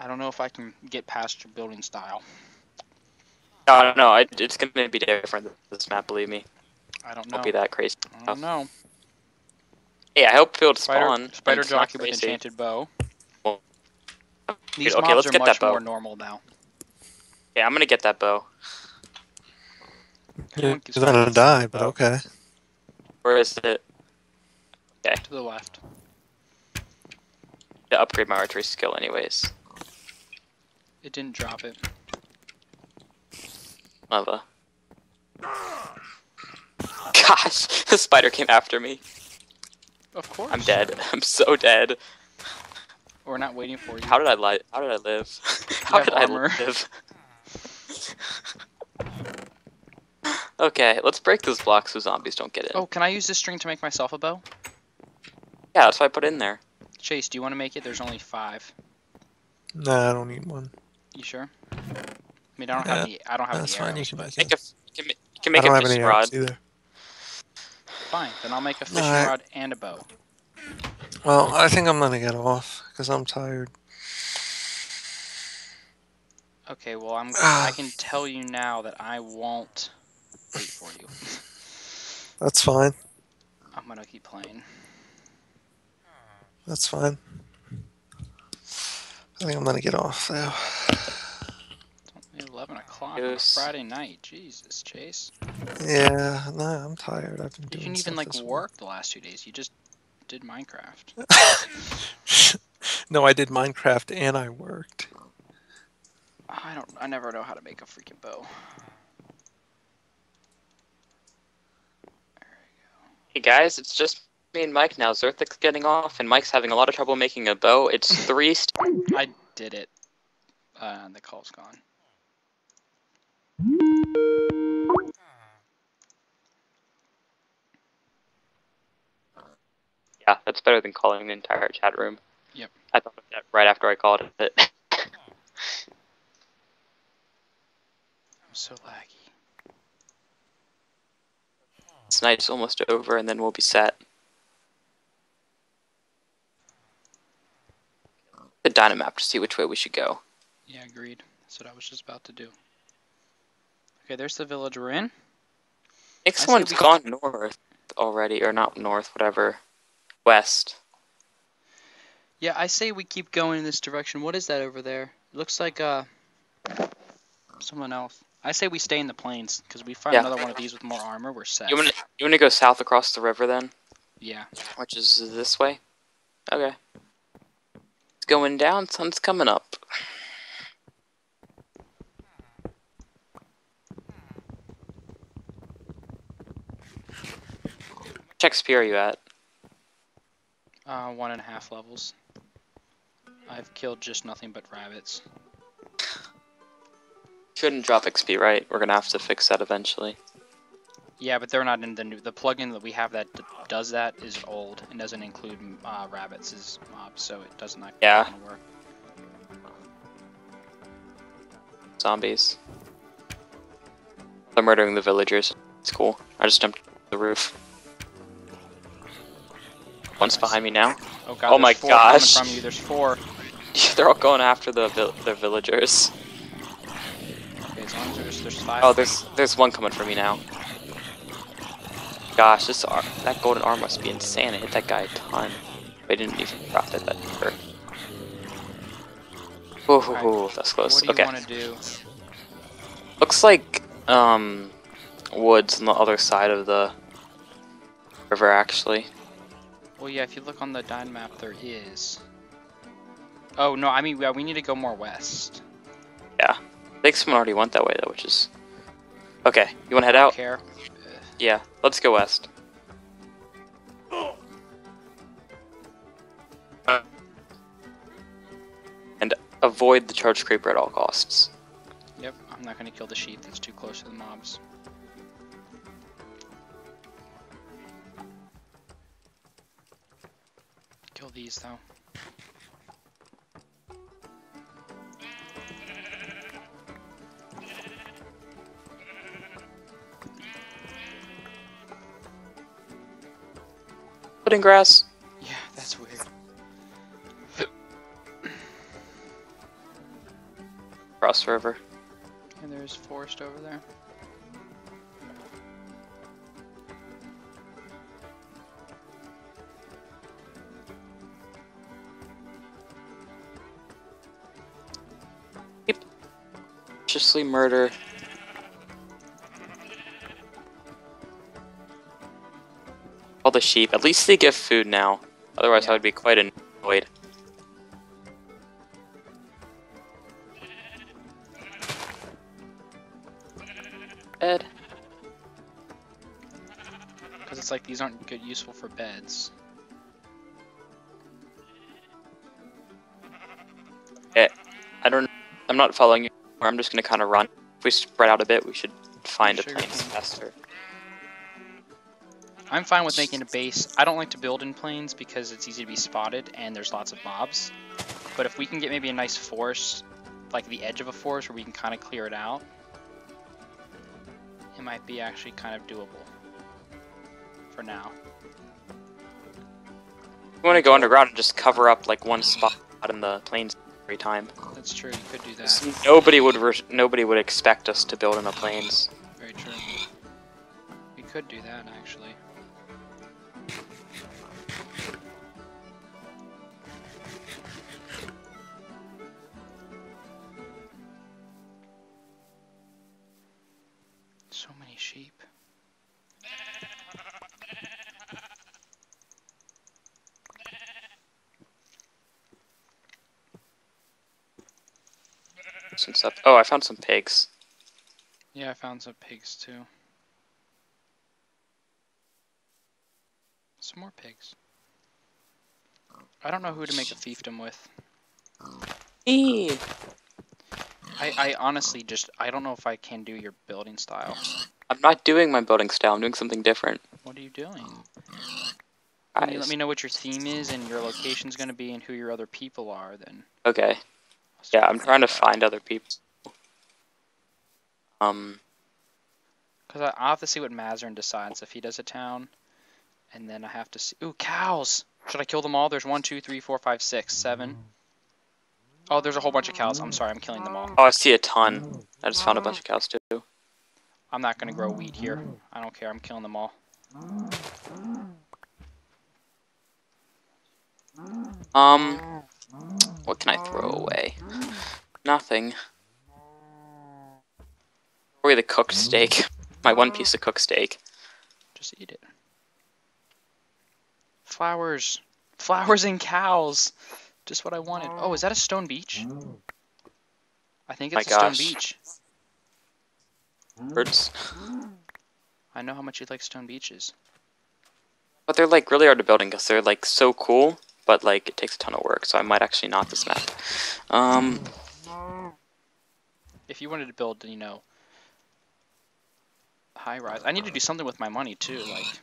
I don't know if I can get past your building style. No, no, it's going to be different than this map, believe me. I don't know. It'll be that crazy. I don't know. Hey, I hope it'll spawn. Spider jockey with enchanted bow. Well, these mobs let's are get much that bow. More normal now. Yeah, I'm going to get that bow. You're going to die, but okay. Where is it? Okay. To the left. To upgrade my archery skill anyways. It didn't drop it. Lava. Gosh, the spider came after me. Of course. I'm dead. I'm so dead. We're not waiting for you. How did I live? How did I live? How did I live? Okay, let's break those blocks so zombies don't get in. Oh, can I use this string to make myself a bow? Yeah, that's what I put in there. Chase, do you want to make it? There's only 5. Nah, I don't need one. You sure? I mean, I don't have any. I don't have any arrows. That's fine. You can make a fishing rod. Either. Fine, then I'll make a fishing rod and a bow. Well, I think I'm gonna get off because I'm tired. Okay, well I can tell you now that I won't wait for you. That's fine. I'm gonna keep playing. That's fine. I think I'm gonna get off though. It's only 11 o'clock on a Friday night. Jesus, Chase. Yeah, no, I'm tired. I've been doing. You didn't even like work the last 2 days. You just did Minecraft. No, I did Minecraft and I worked. I don't. I never know how to make a freaking bow. There we go. Hey guys, it's just me and Mike now. Zerthick's getting off, and Mike's having a lot of trouble making a bow. It's 3. I did it. The call's gone. Yeah, that's better than calling the entire chat room. Yep. I thought of that right after I called it. I'm so laggy. This night's almost over, and then we'll be set. The dynamap to see which way we should go. Yeah, agreed. That's what I was just about to do. Okay, there's the village we're in. Next one's gone north already, or not north, whatever. West. Yeah, I say we keep going in this direction. What is that over there? It looks like someone else. I say we stay in the plains, because we find another one of these with more armor, we're set. You wanna go south across the river then? Yeah. Which is this way? Okay. Going down, sun's coming up. Which XP are you at? 1.5 levels. I've killed just nothing but rabbits. Shouldn't drop XP, right? We're gonna have to fix that eventually. Yeah, but they're not in the new. The plugin that we have that does that is old and doesn't include rabbits as mobs, so it does not work. Zombies. They're murdering the villagers. It's cool. I just jumped the roof. One's behind me now. Oh, God, oh my gosh! Coming from you. There's 4. They're all going after the villagers. Okay, as long as there's 5. Oh, there's one coming for me now. Gosh, that golden arm must be insane. It hit that guy a ton. But I didn't even profit that hurt. Ooh, that's close. What do you want to do? Looks like woods on the other side of the river, actually. Well, yeah, if you look on the dynamap, there is. Oh, no, I mean, we need to go more west. Yeah. I think someone already went that way, though, which is... Okay, you want to head out? Care. Yeah, let's go west. And avoid the charge creeper at all costs. Yep, I'm not going to kill the sheep, that's too close to the mobs. Kill these though. In grass. Yeah, that's weird. Across the river. And there's forest over there. Yep. Viciously murder. All the sheep. At least they give food now. Otherwise, yeah. I would be quite annoyed. Bed. Because it's like these aren't good, useful for beds. Okay. I don't. I'm not following you. I'm just gonna kind of run. If we spread out a bit, we should find a place faster. I'm fine with making a base. I don't like to build in plains because it's easy to be spotted and there's lots of mobs. But if we can get maybe a nice forest, like the edge of a forest where we can kind of clear it out, it might be actually kind of doable for now. You want to go underground and just cover up like one spot in the plains every time. That's true, you could do that. Nobody would expect us to build in the plains. Very true. We could do that actually. Sheep. Some stuff. Oh, I found some pigs. Yeah, I found some pigs too. Some more pigs. I don't know who to make a fiefdom with. I honestly just, I don't know if I can do your building style. I'm not doing my building style, I'm doing something different. What are you doing? Let me know what your theme is and your location's going to be and who your other people are then. Okay. Yeah, I'm trying to find other people. Because I'll have to see what Mazarin decides if he does a town. And then I have to see, ooh, cows! Should I kill them all? There's 1, 2, 3, 4, 5, 6, 7. Oh, there's a whole bunch of cows. I'm sorry, I'm killing them all. Oh, I see a ton. I just found a bunch of cows, too. I'm not going to grow wheat here. I don't care. I'm killing them all. What can I throw away? Nothing. Probably the cooked steak. My one piece of cooked steak. Just eat it. Flowers. Flowers and cows. Just what I wanted. Oh, is that a stone beach? I think it's a stone beach. Birds. I know how much you like stone beaches. But they're like really hard to build because they're like so cool, but like it takes a ton of work, so I might actually not this map. If you wanted to build, you know, high rise. I need to do something with my money too, like.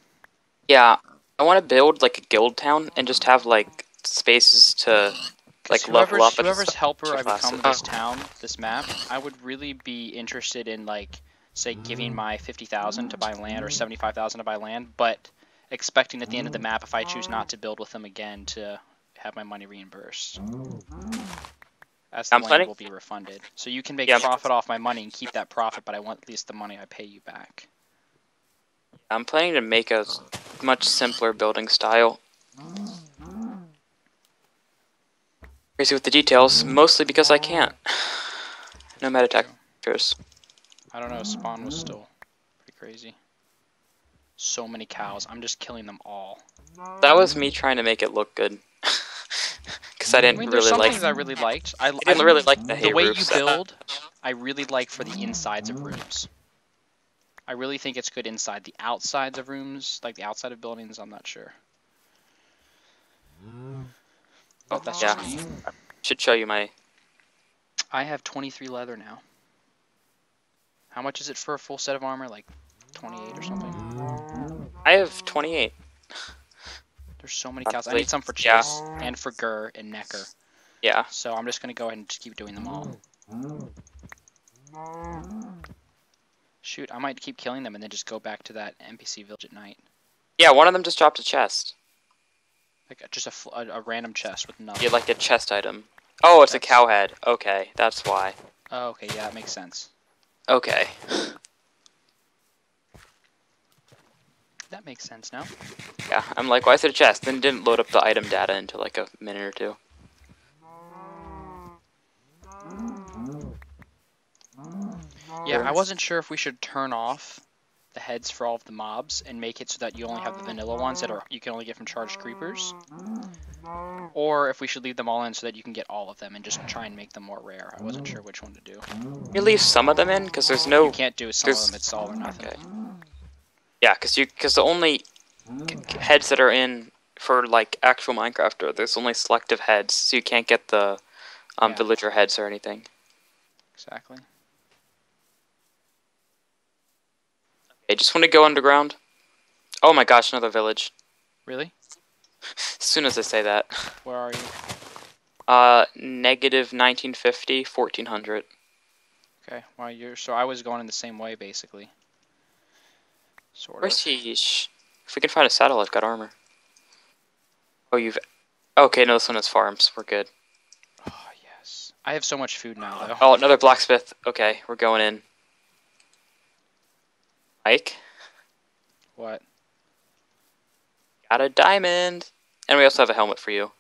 Yeah, I want to build like a guild town and just have like spaces to like level up. Whoever's helper I become this town, this map, I would really be interested in like, say, giving my 50,000 to buy land or 75,000 to buy land, but expecting at the end of the map, if I choose not to build with them again, to have my money reimbursed, as the land will be refunded. So you can make profit off my money and keep that profit, but I want at least the money I pay you back. I'm planning to make a much simpler building style. Crazy with the details, mostly because I can't. Nomad attack. Cheers. I don't know, spawn was still pretty crazy. So many cows, I'm just killing them all. That was me trying to make it look good. Because I didn't really like the hay roofs. The way you build, I really like for the insides of rooms. I really think it's good inside. The outsides of rooms, like the outside of buildings, I'm not sure. Oh, that's just me. I should show you my... I have 23 leather now. How much is it for a full set of armor? Like 28 or something? I have 28. There's so many cows. I need some for Chase and for Gur and Necker. Yeah. So I'm just going to go ahead and just keep doing them all. Shoot, I might keep killing them and then just go back to that NPC village at night. Yeah, one of them just dropped a chest. Like just a random chest with nothing. Yeah, like a chest item. Oh, it's a cow head. Okay, that's why. Oh, okay, yeah, that makes sense. Okay. That makes sense now. Yeah, I'm like, why is it a chest? Then didn't load up the item data until like a minute or two. Yeah, I wasn't sure if we should turn off the heads for all of the mobs and make it so that you only have the vanilla ones that are you can only get from charged creepers, or if we should leave them all in so that you can get all of them and just try and make them more rare. I wasn't sure which one to do. You leave some of them in because there's no. You can't do some of them. It's all or nothing. Okay. Yeah, because the only heads that are in for like actual Minecraft are there's only selective heads, so you can't get the villager heads or anything. Exactly. I just want to go underground. Oh my gosh, another village. Really? As soon as I say that. Where are you? Negative 1950, 1400. Okay, well, so I was going in the same way, basically. Sort of. Where's he? If we can find a saddle, I've got armor. Oh, you've... Okay, no, this one has farms. We're good. Oh, yes. I have so much food now, though. Oh, another blacksmith. Okay, we're going in. Mike. What? Got a diamond. And we also have a helmet for you.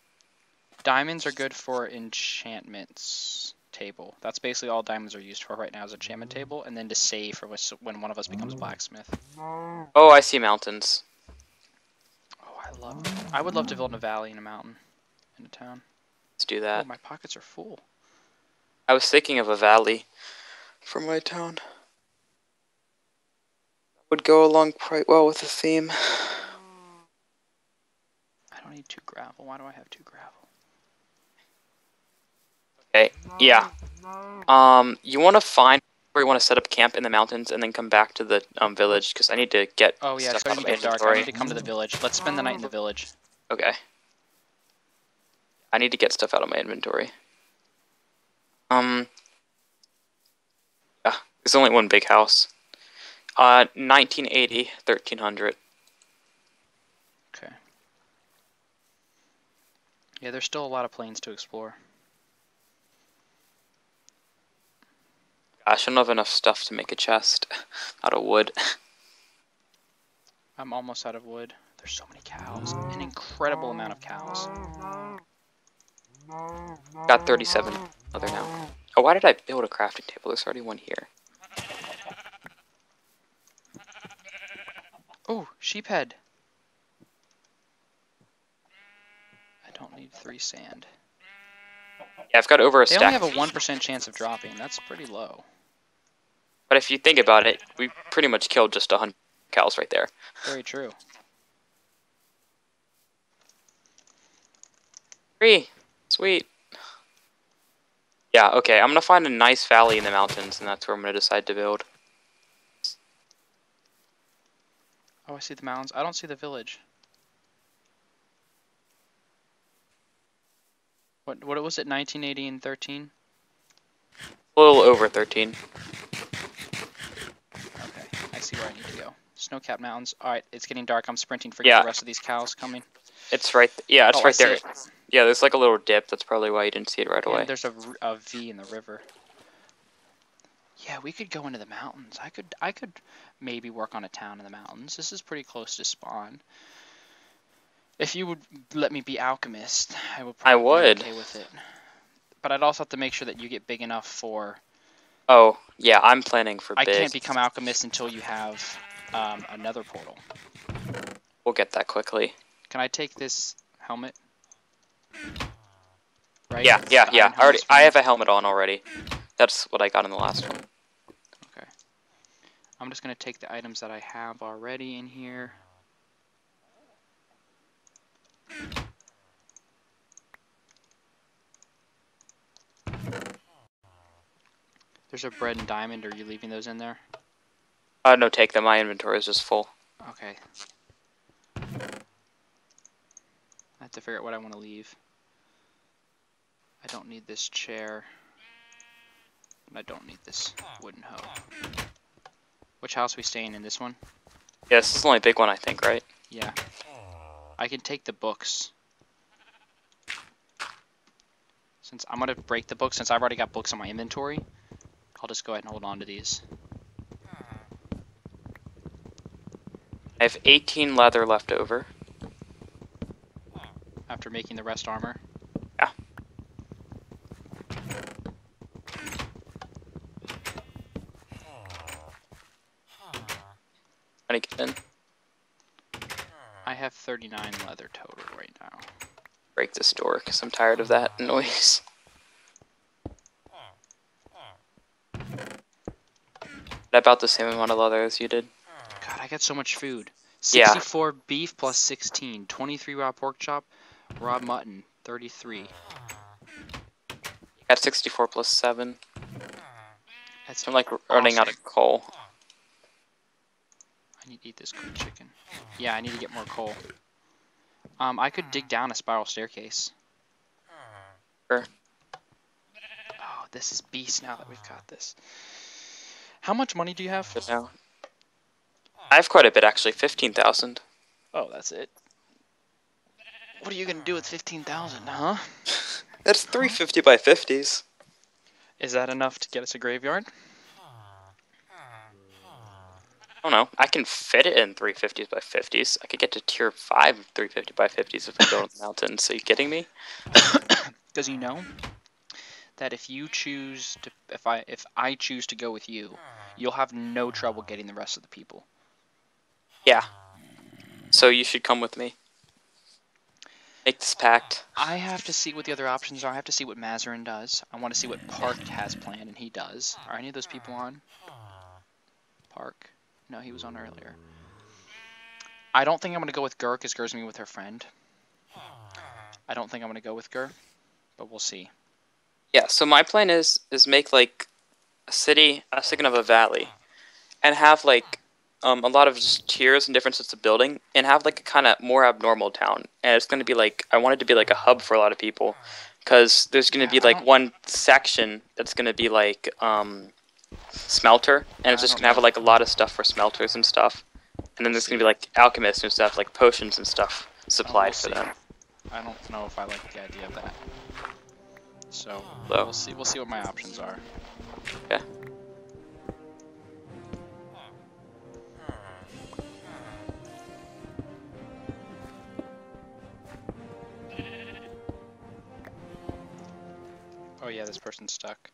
Diamonds are good for enchantments table. That's basically all diamonds are used for right now is enchantment table, and then to save for when one of us becomes blacksmith. Oh, I see mountains. Oh, I love them. I would love to build in a valley and a mountain and a town. Let's do that. Oh, my pockets are full. I was thinking of a valley for my town. Would go along quite well with the theme. I don't need 2 gravel. Why do I have 2 gravel? Okay, yeah. You want to find where you want to set up camp in the mountains and then come back to the village, because I need to get stuff out of my inventory. Dark. I need to come to the village. Let's spend the night in the village. Okay. I need to get stuff out of my inventory. Yeah, there's only one big house. 1980, 1300. Okay. Yeah, there's still a lot of plains to explore. I shouldn't have enough stuff to make a chest out of wood. I'm almost out of wood. There's so many cows. An incredible amount of cows. Got 37 other now. Oh, why did I build a crafting table? There's already one here. Oh, sheep head. I don't need 3 sand. Yeah, I've got over a stack. They only have a 1% chance of dropping. That's pretty low. But if you think about it, we pretty much killed just 100 cows right there. Very true. 3. Sweet. Yeah, okay. I'm going to find a nice valley in the mountains, and that's where I'm going to decide to build. Oh, I see the mountains. I don't see the village. What was it, 1980 and 13? A little over 13. Okay, I see where I need to go. Snow-capped mountains. Alright, it's getting dark. I'm sprinting for the rest of these cows coming. It's right right there. It. Yeah, there's like a little dip. That's probably why you didn't see it right away. There's a V in the river. Yeah, we could go into the mountains. I could maybe work on a town in the mountains. This is pretty close to spawn. If you would let me be alchemist, I would probably be okay with it. But I'd also have to make sure that you get big enough for... Oh, yeah, I'm planning for big. I can't become alchemist until you have another portal. We'll get that quickly. Can I take this helmet? Right? Yeah. I have a helmet on already. That's what I got in the last one. Okay. I'm just going to take the items that I have already in here. There's a bread and diamond. Are you leaving those in there? No, take them. My inventory is just full. Okay. I have to figure out what I want to leave. I don't need this chair. I don't need this wooden hoe. Which house are we staying in? This one? Yeah, this is the only big one, I think, right? Yeah. I can take the books. Since I'm going to break the books, since I've already got books in my inventory. I'll just go ahead and hold on to these. I have 18 leather left over. After making the rest armor? Yeah. How do you get in? I have 39 leather total right now. Break this door, because I'm tired of that noise. About the same amount of leather as you did. God, I got so much food. 64 yeah. Beef plus 16, 23 raw pork chop, raw mutton, 33. At 64 plus 7. That's I'm like awesome. Running out of coal. I need to eat this cooked chicken. Yeah, I need to get more coal. I could dig down a spiral staircase. Sure. Oh, this is beast now that we've got this. How much money do you have for now? I have quite a bit, actually. 15,000. Oh, that's it. What are you gonna do with 15,000, huh? That's 350 by 50s. Is that enough to get us a graveyard? I don't know. I can fit it in 350s by 50s. I could get to tier 5 350 by 50s if I go on the mountains. Are you kidding me? Because you know that if you choose to, if I choose to go with you, you'll have no trouble getting the rest of the people. Yeah. So you should come with me. Make this pact. I have to see what the other options are. I have to see what Mazarin does. I want to see what Park has planned, and he does. Are any of those people on? Park? No, he was on earlier. I don't think I'm going to go with Gur, because Gur's meeting with her friend. I don't think I'm going to go with Gur, but we'll see. Yeah, so my plan is make, like, a city, a second of a valley, and have, like, a lot of tiers and different sorts of building, and have, like, a kind of more abnormal town. And it's going to be, like, I want it to be, like, a hub for a lot of people, because there's going to be, like, one section that's going to be, like, smelter, and it's just going to have, like, a lot of stuff for smelters and stuff. And then there's going to be, like, alchemists and stuff, like, potions and stuff supplied for them. I don't know if I like the idea of that. So we'll see what my options are. Okay. Oh yeah, this person's stuck.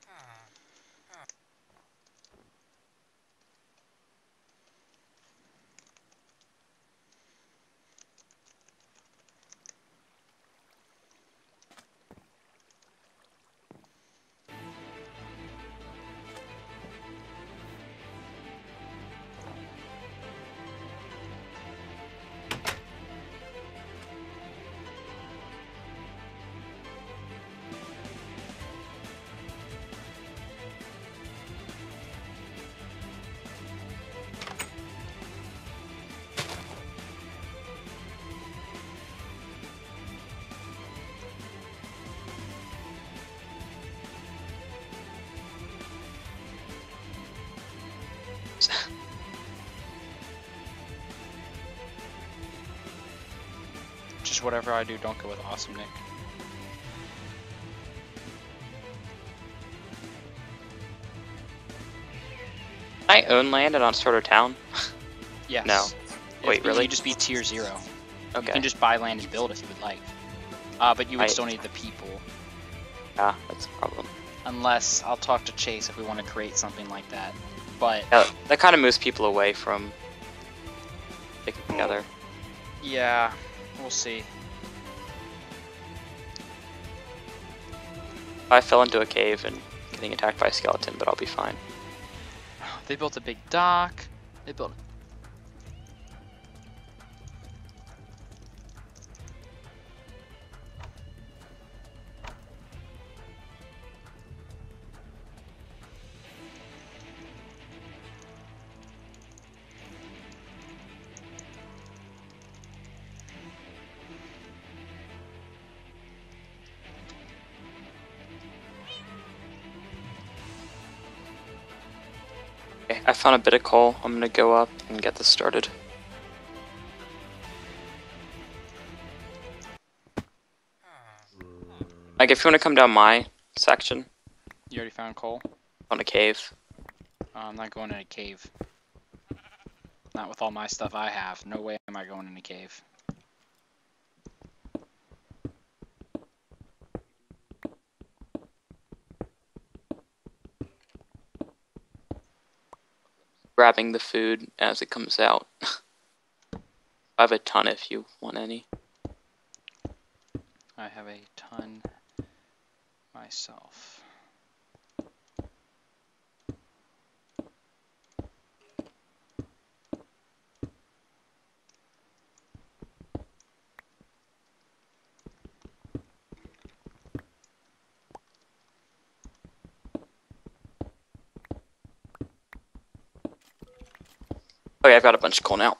Just whatever I do, don't go with awesome Nick. I own land and on sort of town? Yes. No. Wait, if, really? You just be tier 0. Okay. You can just buy land and build if you would like. But you would still need the people. Yeah, that's a problem. Unless, I'll talk to Chase if we want to create something like that. But yeah, that kind of moves people away from sticking together. Yeah, we'll see. I fell into a cave and getting attacked by a skeleton, but I'll be fine. They built a big dock. They built. I found a bit of coal. I'm gonna go up and get this started. Like, if you wanna come down my section. You already found coal? On a cave. I'm not going in a cave. Not with all my stuff I have. No way am I going in a cave. Grabbing the food as it comes out. I have a ton if you want any. I have a ton myself. Okay, I've got a bunch of coal now.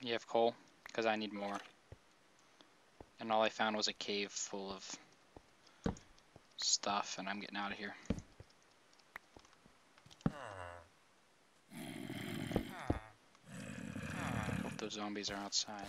You have coal? Because I need more. And all I found was a cave full of stuff, and I'm getting out of here. Hope those zombies are outside.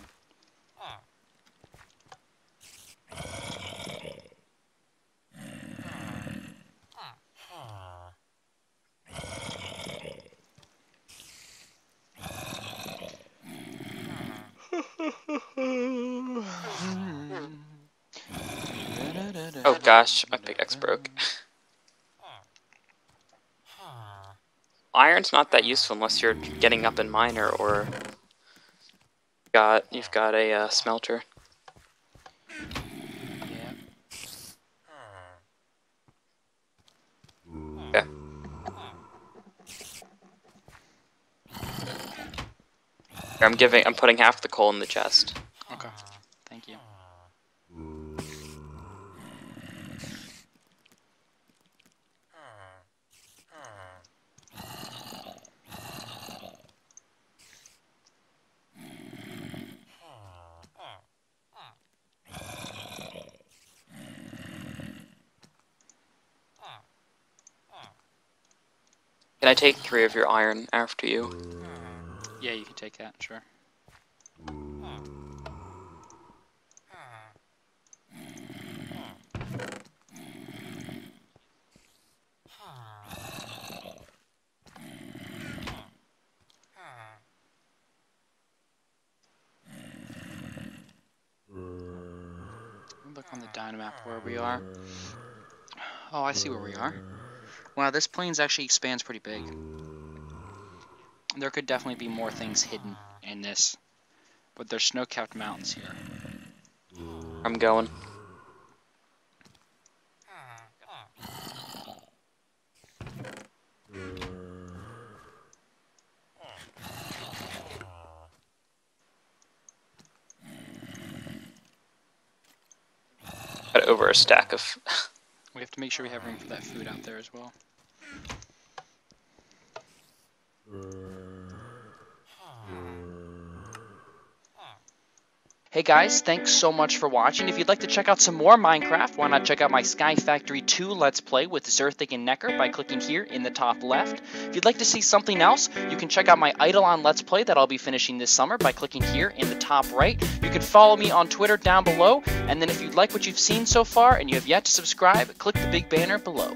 Oh gosh, my pickaxe broke. Iron's not that useful unless you're getting up in miner or you've got a smelter. I'm putting half the coal in the chest. Okay, thank you. Can I take 3 of your iron after you? Yeah, you can take that, sure. Look on the dynamap where we are. Oh, I see where we are. Wow, this plains actually expands pretty big. There could definitely be more things hidden in this, but there's snow-capped mountains here. I'm going. Got over a stack of... We have to make sure we have room for that food out there as well. Hey guys, thanks so much for watching. If you'd like to check out some more Minecraft, why not check out my Sky Factory 2 Let's Play with Zerthick and Necker by clicking here in the top left. If you'd like to see something else, you can check out my Eidolon Let's Play that I'll be finishing this summer by clicking here in the top right. You can follow me on Twitter down below, and then if you like what you've seen so far and you have yet to subscribe, click the big banner below.